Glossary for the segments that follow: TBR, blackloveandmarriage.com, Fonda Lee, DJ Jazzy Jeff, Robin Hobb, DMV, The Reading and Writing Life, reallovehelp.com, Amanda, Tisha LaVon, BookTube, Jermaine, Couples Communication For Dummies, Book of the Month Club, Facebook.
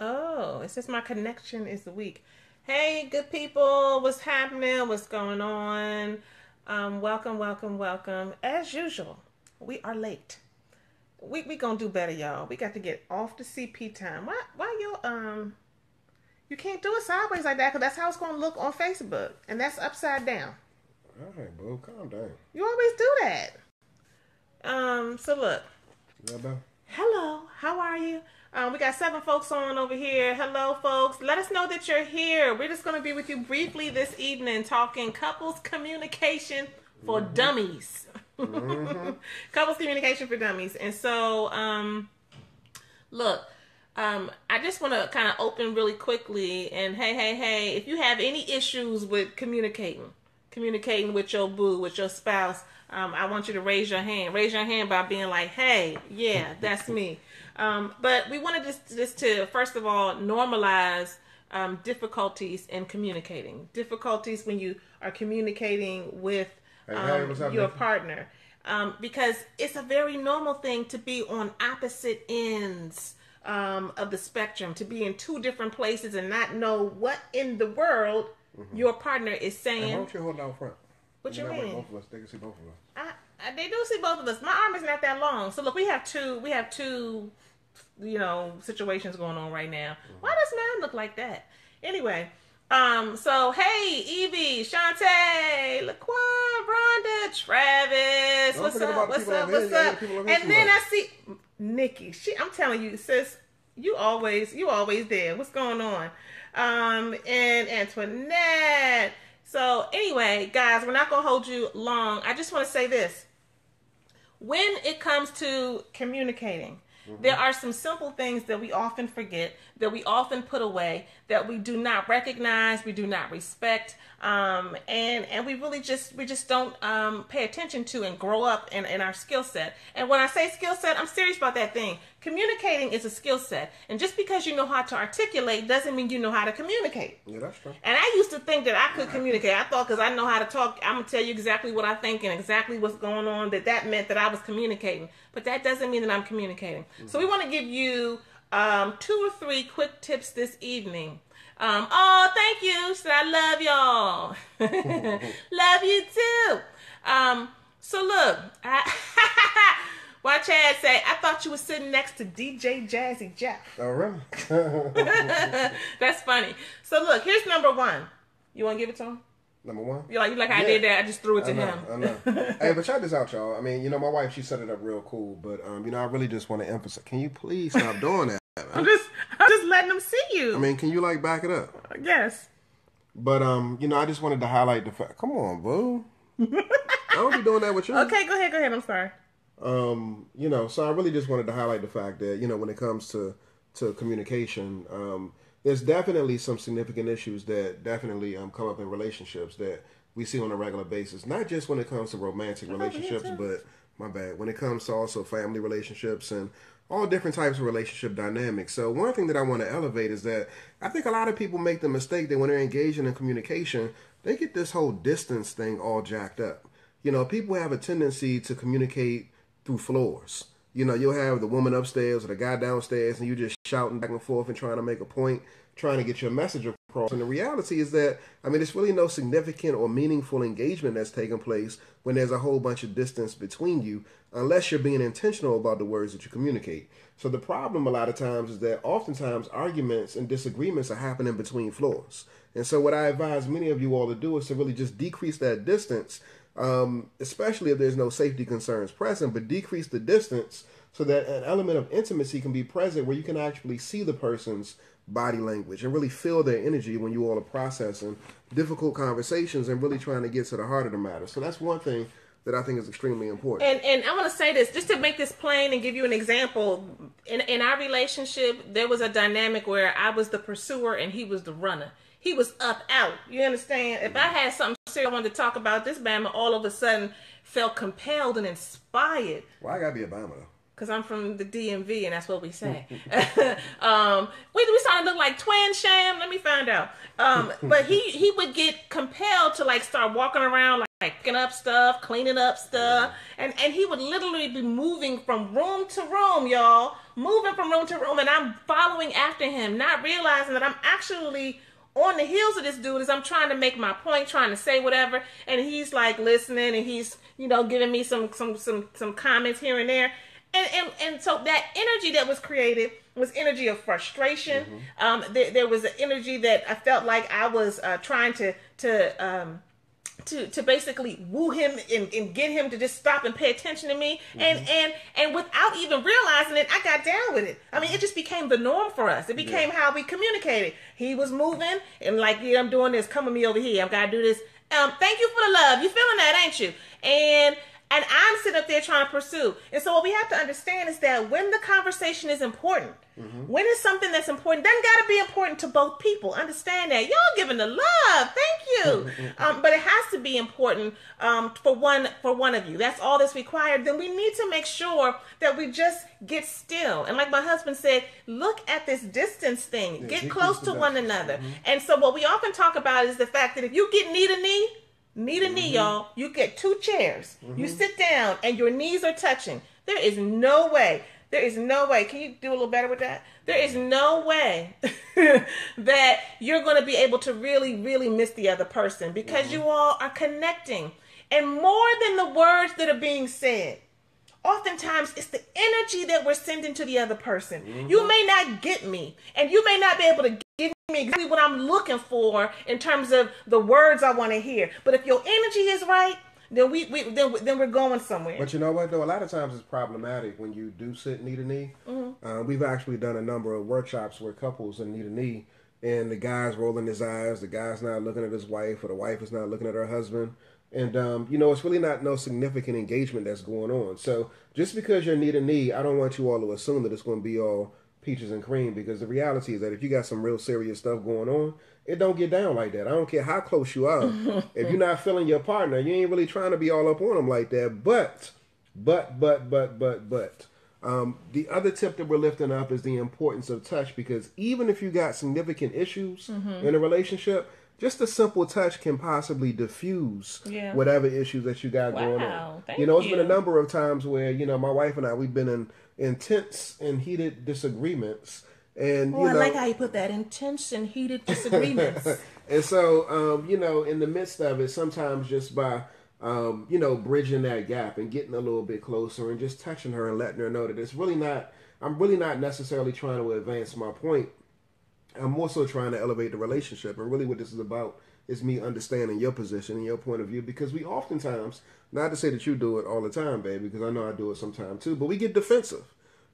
Oh, it says my connection is weak. Hey, good people. What's happening? What's going on? Welcome, welcome, welcome. As usual, we are late. We gonna do better, y'all. We got to get off the CP time. Why you can't do it sideways like that, because that's how it's gonna look on Facebook, and that's upside down. All right, boo, calm down. You always do that. So look. Hello. Hello. How are you? We got 7 folks on over here. Hello, folks. Let us know that you're here. We're just going to be with you briefly this evening talking couples communication for dummies. Mm-hmm. Couples communication for dummies. And so, look, I just want to kind of open really quickly. And hey, if you have any issues with communicating with your boo, with your spouse, I want you to raise your hand. Raise your hand by being like, hey, yeah, that's me. But we wanted this to, first of all, normalize difficulties in communicating. Difficulties when you are communicating with your partner. Because it's a very normal thing to be on opposite ends of the spectrum, to be in 2 different places and not know what in the world your partner is saying. And why don't you hold out front? What you mean? Both of us. They can see both of us. They do see both of us. My arm is not that long. So look, we have two, situations going on right now. Why does mine look like that? Anyway, so hey, Evie, Shantae, Laquan, Rhonda, Travis, what's up? And then I see Nikki. I'm telling you, sis, you always there. What's going on? And Antoinette. So anyway, guys, we're not going to hold you long. I just want to say this. When it comes to communicating, there are some simple things that we often forget, that we often put away, that we do not recognize, we do not respect, and we just don't pay attention to and grow up in our skill set. And when I say skill set, I'm serious about that thing. Communicating is a skill set, and just because you know how to articulate doesn't mean you know how to communicate. Yeah, that's true. And I used to think that I could communicate. I thought because I know how to talk, I'm going to tell you exactly what I think and exactly what's going on, that meant that I was communicating. But that doesn't mean that I'm communicating. Mm-hmm. So we want to give you 2 or 3 quick tips this evening. Oh, thank you. So I love y'all. Love you too. So look, watch Chad say, I thought you were sitting next to DJ Jazzy Jeff. All right. That's funny. So look, here's number 1. You want to give it to him? Number 1? You like I did that. I just threw it to him. I know. Hey, but try this out, y'all. I mean, my wife, she set it up real cool. But, I really just want to emphasize. Can you please stop doing that? I'm just letting them see you. I mean, can you, back it up? Yes. But, I just wanted to highlight the fact. Come on, boo. I don't be doing that with you. Okay, go ahead. I'm sorry. So I really just wanted to highlight the fact that, when it comes to communication, there's definitely some significant issues that definitely come up in relationships that we see on a regular basis. Not just when it comes to romantic relationships, but when it comes to also family relationships and all different types of relationship dynamics. So one thing that I want to elevate is that I think a lot of people make the mistake that when they're engaging in communication, they get this whole distance thing all jacked up. People have a tendency to communicate through floors. You'll have the woman upstairs or the guy downstairs, and you just shouting back and forth and trying to make a point, trying to get your message across. And the reality is that, there's really no significant or meaningful engagement that's taking place when there's a whole bunch of distance between you, unless you're being intentional about the words that you communicate. So the problem a lot of times is that oftentimes arguments and disagreements are happening between floors. And so what I advise many of you all to do is to really just decrease that distance, especially if there's no safety concerns present, but decrease the distance so that an element of intimacy can be present where you can actually see the person's body language and really feel their energy when you all are processing difficult conversations and really trying to get to the heart of the matter. So that's one thing that I think is extremely important. And I want to say this, just to make this plain and give you an example. In our relationship, there was a dynamic where I was the pursuer and he was the runner. He was up out. You understand? If I had something serious I wanted to talk about, this Bama all of a sudden felt compelled and inspired. Well, I gotta be a Bama though. Cause I'm from the DMV and that's what we say. We started to look like twin sham. Let me find out. But he would get compelled to start walking around picking up stuff, cleaning up stuff, and he would literally be moving from room to room, y'all, moving from room to room, and I'm following after him, not realizing that I'm actually on the heels of this dude as I'm trying to make my point, trying to say whatever, and he's like listening, and he's, you know, giving me some comments here and there, and so that energy that was created was energy of frustration. Mm-hmm. There was an energy that I felt like I was trying to basically woo him and get him to just stop and pay attention to me. Mm-hmm. And without even realizing it, I got down with it. I mean, it just became the norm for us. It became how we communicated. He was moving and like, yeah, I'm doing this. Come with me over here. I've got to do this. Thank you for the love. You feeling that, ain't you? And I'm sitting up there trying to pursue. And so what we have to understand is that when the conversation is important, mm-hmm. when it's something that's important, doesn't got to be important to both people. Understand that. Y'all giving the love. Thank you. But it has to be important for one of you. That's all that's required. Then we need to make sure that we just get still. And like my husband said, look at this distance thing. Get close to one another. Mm-hmm. And so what we often talk about is the fact that if you get knee to knee, knee to knee, y'all, you get two chairs. Mm-hmm. You sit down and your knees are touching. There is no way. There is no way. Can you do a little better with that? There is no way that you're going to be able to really, really miss the other person because you all are connecting. And more than the words that are being said, oftentimes it's the energy that we're sending to the other person. Mm-hmm. You may not get me, and you may not be able to give me exactly what I'm looking for in terms of the words I want to hear. But if your energy is right, then we're going somewhere. But you know what though, a lot of times it's problematic when you do sit knee to knee. Mm-hmm. We've actually done a number of workshops where couples are knee to knee, and the guy's rolling his eyes, the guy's not looking at his wife, or the wife is not looking at her husband. And, you know, it's really not no significant engagement that's going on. So just because you're knee to knee, I don't want you all to assume that it's going to be all peaches and cream, because the reality is that if you got some real serious stuff going on, it don't get down like that. I don't care how close you are. If you're not feeling your partner, you ain't really trying to be all up on them like that. But the other tip that we're lifting up is the importance of touch, because even if you got significant issues in a relationship, just a simple touch can possibly diffuse whatever issues that you got going on. Thank you. Know, it's been a number of times where, you know, my wife and I, we've been in intense and heated disagreements. And, you know, I like how you put that, intense and heated disagreements. And so, you know, in the midst of it, sometimes just by, you know, bridging that gap and getting a little bit closer and just touching her and letting her know that it's really not, I'm really not necessarily trying to advance my point. I'm also trying to elevate the relationship, and really what this is about is me understanding your position and your point of view, because we oftentimes, not to say that you do it all the time, baby, because I know I do it sometimes too, but we get defensive.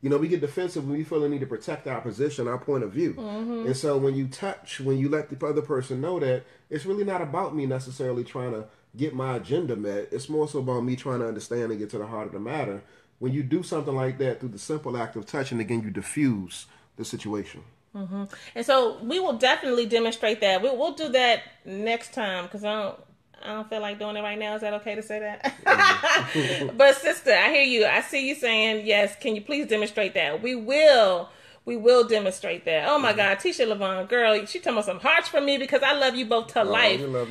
You know, we get defensive when we feel the need to protect our position, our point of view. Mm-hmm. And so when you touch, when you let the other person know that, it's really not about me necessarily trying to get my agenda met. It's more so about me trying to understand and get to the heart of the matter. When you do something like that through the simple act of touching, again, you diffuse the situation. Mm-hmm. And so we will definitely demonstrate that. We'll do that next time, because I don't feel like doing it right now. Is that okay to say that? Mm-hmm. But sister, I hear you. I see you saying yes. Can you please demonstrate that? We will demonstrate that. Oh my God, Tisha LaVon, girl, she talking about some hearts from me because I love you both to life. We love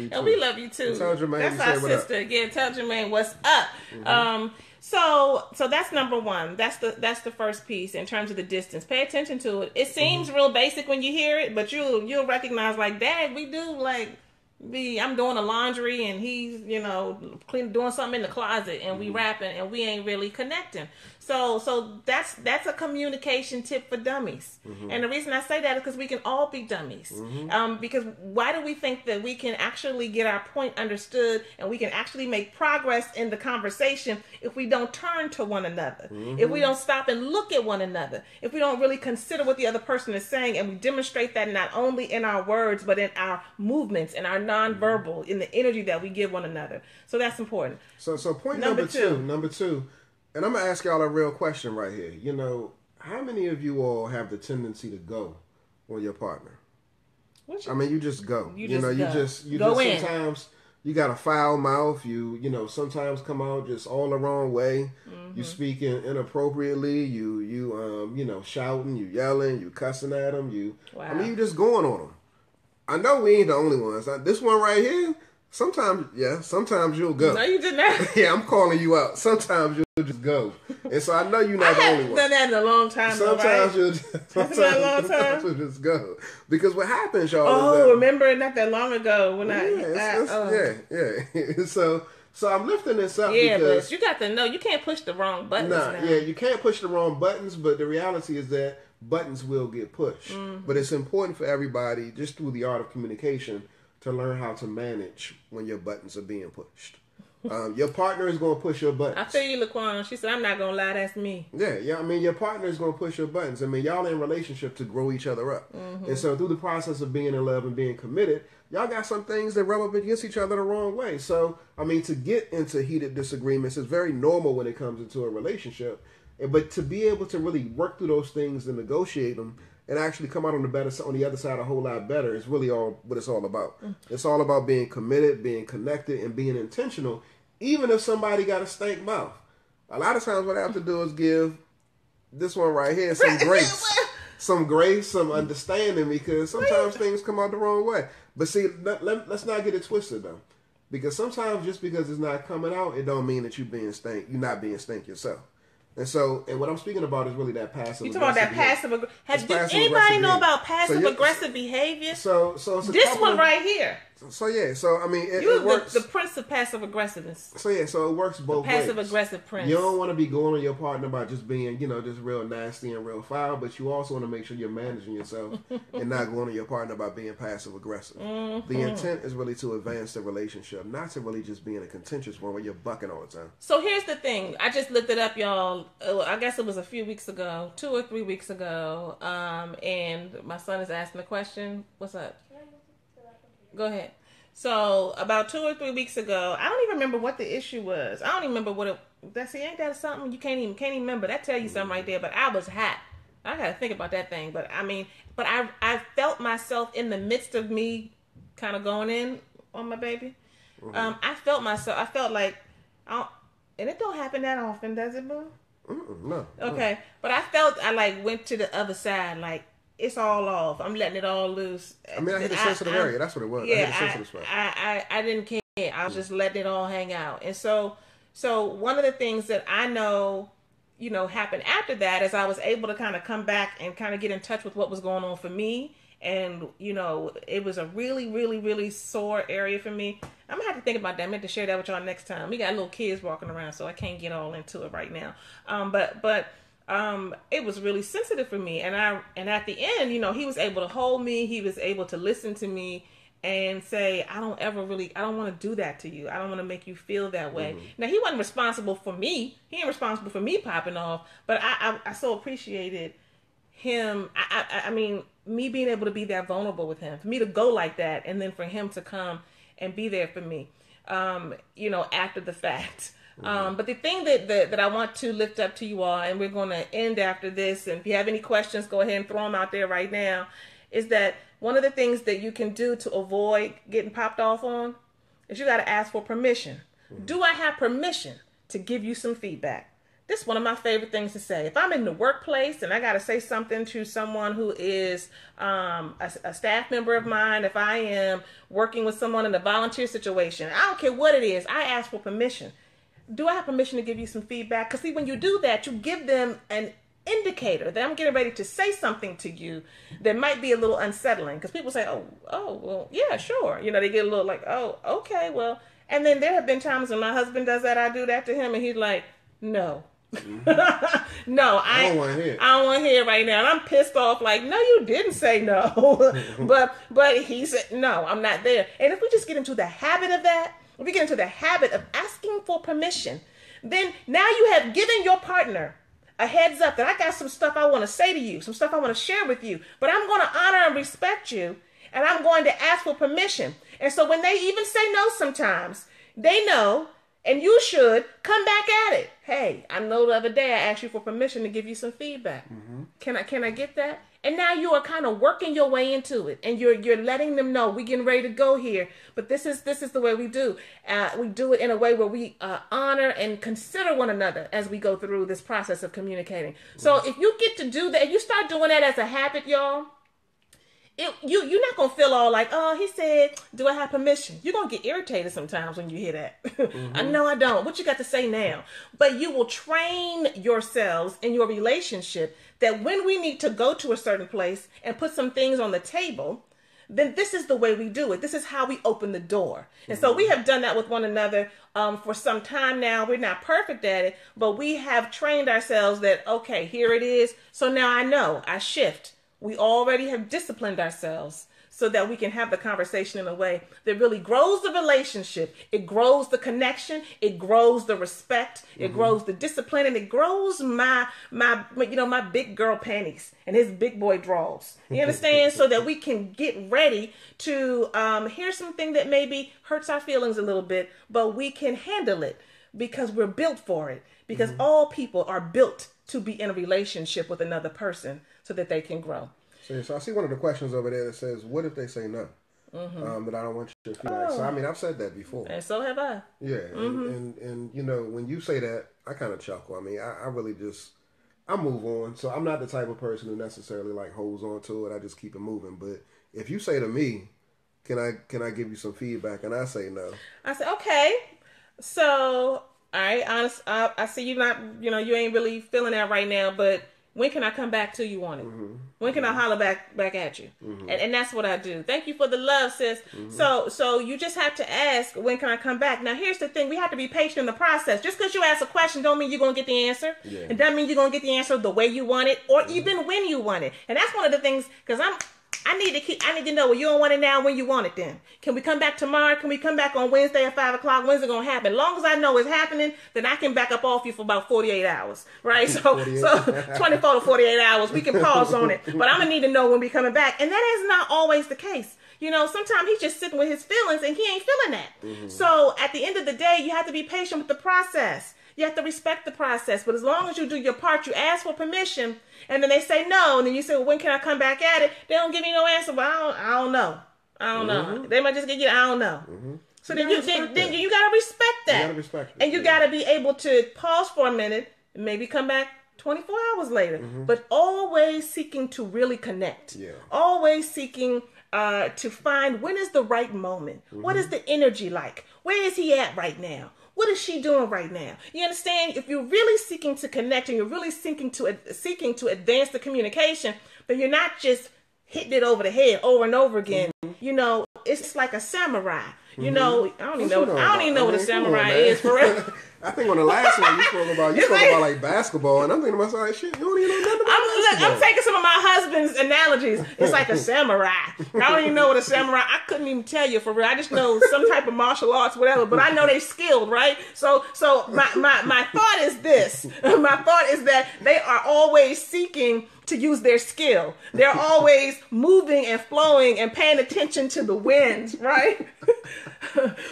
you too. Tell Jermaine, that's our sister. Yeah, tell Jermaine what's up. Mm-hmm. So that's number one. That's the first piece in terms of the distance. Pay attention to it. It seems real basic when you hear it, but you'll recognize like, Dad, we do like I'm doing the laundry and he's, you know, doing something in the closet and we rapping and we ain't really connecting. So that's a communication tip for dummies. Mm-hmm. And the reason I say that is because we can all be dummies. Mm-hmm. Because why do we think that we can actually get our point understood and we can actually make progress in the conversation if we don't turn to one another, if we don't stop and look at one another, if we don't really consider what the other person is saying, and we demonstrate that not only in our words, but in our movements, in our nonverbal, in the energy that we give one another. So that's important. So point number two. And I'm going to ask y'all a real question right here. You know, how many of you all have the tendency to go on your partner? I mean, you just go. You just sometimes you got a foul mouth. You know, sometimes come out just all the wrong way. Mm-hmm. You speaking inappropriately. You know, shouting, you yelling, you cussing at them. I mean, you just going on them. I know we ain't the only ones. This one right here, Sometimes, yeah, sometimes you'll go. No, you did not. Yeah, I'm calling you out. Sometimes you'll just go. And so I know you're not the only one. I haven't done that in a long time. Sometimes though, right? You'll just go. Because what happens, y'all, is that, remember not that long ago when So I'm lifting this up because... but you got to know, you can't push the wrong buttons now. Yeah, you can't push the wrong buttons, but the reality is that buttons will get pushed. Mm-hmm. But it's important for everybody, just through the art of communication, to learn how to manage when your buttons are being pushed. Your partner is going to push your buttons. I feel you, Laquan. She said, I'm not going to lie, that's me. Yeah, I mean, your partner is going to push your buttons. I mean, y'all in relationship to grow each other up. Mm-hmm. And so through the process of being in love and being committed, y'all got some things that rub up against each other the wrong way. So, I mean, to get into heated disagreements is very normal when it comes into a relationship. But to be able to really work through those things and negotiate them and actually come out on the other side a whole lot better is really all what it's all about. It's all about being committed, being connected, and being intentional, even if somebody got a stank mouth. A lot of times what I have to do is give this one right here some grace. Some understanding, because sometimes things come out the wrong way. But see, let's not get it twisted, though. Because sometimes just because it's not coming out, it don't mean that you're not being stank yourself. And so, and what I'm speaking about is really that passive aggressive. You talking about that passive aggressive. Does anybody know about passive aggressive behavior? So it's this one right here. So I mean, it works. The prince of passive aggressiveness. So it works both ways. Passive aggressive prince. You don't want to be going on your partner by just being, just real nasty and real foul, but you also want to make sure you're managing yourself and not going on your partner by being passive aggressive. Mm-hmm. The intent is really to advance the relationship, not to really just be in a contentious one where you're bucking all the time. So here's the thing. I just looked it up, y'all. I guess it was a few weeks ago, 2 or 3 weeks ago, and my son is asking a question. What's up? Go ahead. So about 2 or 3 weeks ago, I don't even remember what the issue was. I don't even remember what it. Ain't that something you can't even remember? That tell you something right there. But I was hot. I gotta think about that thing. But I mean, I felt myself in the midst of me kind of going in on my baby. Mm-hmm. I felt like, and it don't happen that often, does it, boo? No. Okay, but I went to the other side, like it's all off. I'm letting it all loose. I mean, I hit a sensitive area. That's what it was. Yeah, I hit a sensitive spot. I didn't care. I was just letting it all hang out. And so one of the things that I know, happened after that is I was able to kind of come back and kind of get in touch with what was going on for me. And it was a really, really, really sore area for me. I'm gonna have to think about that. I meant to share that with y'all next time. We got little kids walking around, so I can't get all into it right now. But it was really sensitive for me. And at the end, he was able to hold me. He was able to listen to me and say, I don't want to do that to you. I don't want to make you feel that way. Mm-hmm. Now he wasn't responsible for me. He ain't responsible for me popping off. But I so appreciated him. I mean, me being able to be that vulnerable with him, for me to go like that, and then for him to come and be there for me, after the fact. Mm-hmm. But the thing that I want to lift up to you all, and we're going to end after this, and if you have any questions, go ahead and throw them out there right now, is that one of the things that you can do to avoid getting popped off on is you got to ask for permission. Mm-hmm. Do I have permission to give you some feedback? This is one of my favorite things to say. If I'm in the workplace and I got to say something to someone who is a staff member of mine, if I am working with someone in a volunteer situation, I don't care what it is, I ask for permission. Do I have permission to give you some feedback? Because see, when you do that, you give them an indicator that I'm getting ready to say something to you that might be a little unsettling. Because people say, well, yeah, sure. They get a little like, oh, okay, well. And then there have been times when my husband does that, I do that to him, and he's like, no. Mm-hmm. No, I don't want to hear. I don't want to hear right now. And I'm pissed off. Like, no, you didn't say no. but he said no. I'm not there. And if we just get into the habit of that, if we get into the habit of asking for permission, then now you have given your partner a heads up that I got some stuff I want to say to you, some stuff I want to share with you. But I'm going to honor and respect you, and I'm going to ask for permission. And so when they even say no, sometimes they know. And you should come back at it. Hey, I know the other day I asked you for permission to give you some feedback. Mm-hmm. Can I get that? And now you are kind of working your way into it, and you're letting them know we're getting ready to go here. But this is the way we do. We do it in a way where we honor and consider one another as we go through this process of communicating. So if you get to do that, if you start doing that as a habit, y'all, You're not going to feel all like, oh, he said, do I have permission? You're going to get irritated sometimes when you hear that. Mm-hmm. I know I don't. What you got to say now? But you will train yourselves in your relationship that when we need to go to a certain place and put some things on the table, then this is the way we do it. This is how we open the door. And so we have done that with one another for some time now. We're not perfect at it, but we have trained ourselves that, okay, here it is. So now I know. I shift. We already have disciplined ourselves so that we can have the conversation in a way that really grows the relationship. It grows the connection. It grows the respect. It grows the discipline, and it grows my big girl panties and his big boy draws. You understand? So that we can get ready to hear something that maybe hurts our feelings a little bit, but we can handle it because we're built for it. Because all people are built to be in a relationship with another person so that they can grow. So I see one of the questions over there that says, what if they say no? But I don't want you to feel like, so I mean, I've said that before. And so have I. Yeah. And you know, when you say that, I kind of chuckle. I mean, I really just, I move on. So I'm not the type of person who necessarily like holds on to it. I just keep it moving. But if you say to me, can I give you some feedback? And I say no. I say, okay. So, all right, honest, I see you not, you know, you ain't really feeling that right now, but when can I come back to you on it? When can I holler back at you? And that's what I do. Thank you for the love, sis. So you just have to ask, when can I come back? Now, here's the thing. We have to be patient in the process. Just because you ask a question don't mean you're going to get the answer. Yeah. It doesn't mean you're going to get the answer the way you want it or even when you want it. And that's one of the things, because I need to know, well, you don't want it now, when you want it then. Can we come back tomorrow? Can we come back on Wednesday at 5 o'clock? When's it going to happen? As long as I know it's happening, then I can back up off you for about 48 hours, right? So 24 to 48 hours, we can pause on it. But I'm going to need to know when we're coming back. And that is not always the case. You know, sometimes he's just sitting with his feelings and he ain't feeling that. So at the end of the day, you have to be patient with the process. You have to respect the process. But as long as you do your part, you ask for permission, and then they say no, and then you say, well, when can I come back at it? They don't give you no answer. Well, I don't know. They might just give you, I don't know. So then you got to respect that. You got to respect it. And you got to be able to pause for a minute, and maybe come back 24 hours later. But always seeking to really connect. Yeah. Always seeking to find, when is the right moment? What is the energy like? Where is he at right now? What is she doing right now? You understand? If you're really seeking to connect and you're really seeking to advance the communication, but you're not just hitting it over the head over and over again. You know, it's like a samurai. You know, I don't even know what a samurai is for real. I think on the last one you spoke about like basketball, and I'm thinking to myself, like, shit, you don't even know nothing about basketball. I'm taking some of my husband's analogies. It's like a samurai. I don't even know what a samurai. I couldn't even tell you for real. I just know some type of martial arts, whatever. But I know they skilled, right? So my thought is this. My thought is that they are always seeking to use their skill. They're always moving and flowing and paying attention to the winds, right?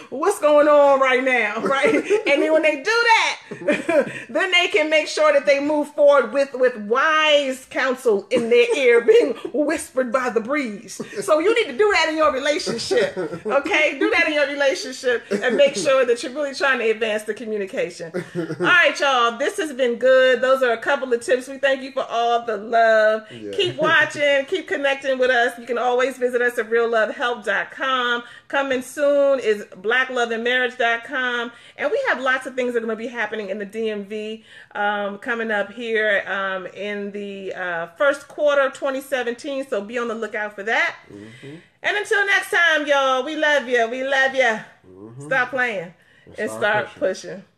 What's going on right now, right? And then when they do that, then they can make sure that they move forward with wise counsel in their ear being whispered by the breeze. So you need to do that in your relationship, okay? Do that in your relationship and make sure that you're really trying to advance the communication. All right, y'all, this has been good. Those are a couple of tips. We thank you for all the love. Yeah. Keep watching. Keep connecting with us. You can always visit us at reallovehelp.com. Coming soon is blackloveandmarriage.com. And we have lots of things that are going to be happening in the DMV coming up here in the first quarter of 2017. So be on the lookout for that. And until next time, y'all, we love you. We love you. Stop playing and start pushing.